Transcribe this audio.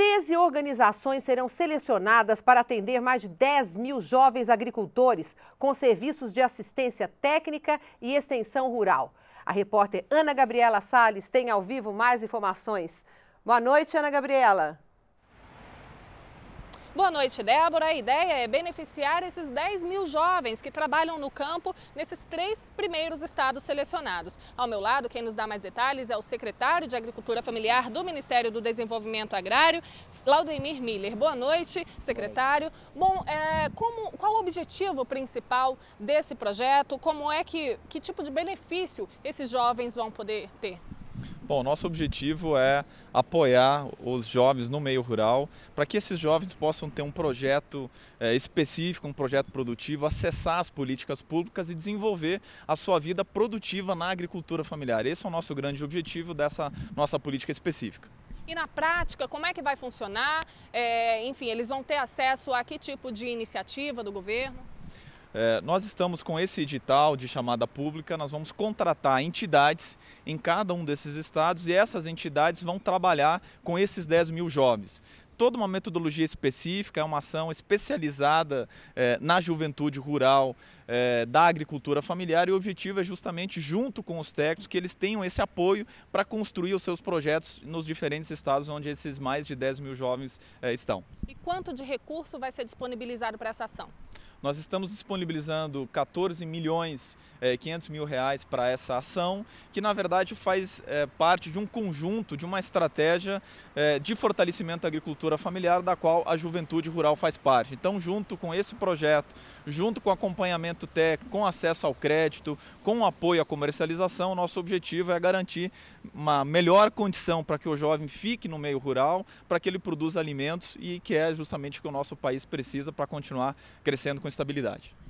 13 organizações serão selecionadas para atender mais de 10 mil jovens agricultores com serviços de assistência técnica e extensão rural. A repórter Ana Gabriela Sales tem ao vivo mais informações. Boa noite, Ana Gabriela. Boa noite, Débora. A ideia é beneficiar esses 10 mil jovens que trabalham no campo nesses 3 primeiros estados selecionados. Ao meu lado, quem nos dá mais detalhes é o secretário de Agricultura Familiar do Ministério do Desenvolvimento Agrário, Laudemir Müller. Boa noite, secretário. Bom, qual o objetivo principal desse projeto? Como é que tipo de benefício esses jovens vão poder ter? Bom, nosso objetivo é apoiar os jovens no meio rural para que esses jovens possam ter um projeto específico, um projeto produtivo, acessar as políticas públicas e desenvolver a sua vida produtiva na agricultura familiar. Esse é o nosso grande objetivo dessa nossa política específica. E na prática, como é que vai funcionar? Enfim, eles vão ter acesso a que tipo de iniciativa do governo? Nós estamos com esse edital de chamada pública, nós vamos contratar entidades em cada um desses estados e essas entidades vão trabalhar com esses 10 mil jovens. Toda uma metodologia específica, é uma ação especializada na juventude rural, da agricultura familiar, e o objetivo é justamente, junto com os técnicos, que eles tenham esse apoio para construir os seus projetos nos diferentes estados onde esses mais de 10 mil jovens estão. E quanto de recurso vai ser disponibilizado para essa ação? Nós estamos disponibilizando 14 milhões e 500 mil reais para essa ação, que na verdade faz parte de um conjunto, de uma estratégia de fortalecimento da agricultura familiar, da qual a juventude rural faz parte. Então, junto com esse projeto, junto com acompanhamento técnico, com acesso ao crédito, com apoio à comercialização, nosso objetivo é garantir uma melhor condição para que o jovem fique no meio rural, para que ele produza alimentos, e que é justamente o que o nosso país precisa para continuar crescendo com estabilidade.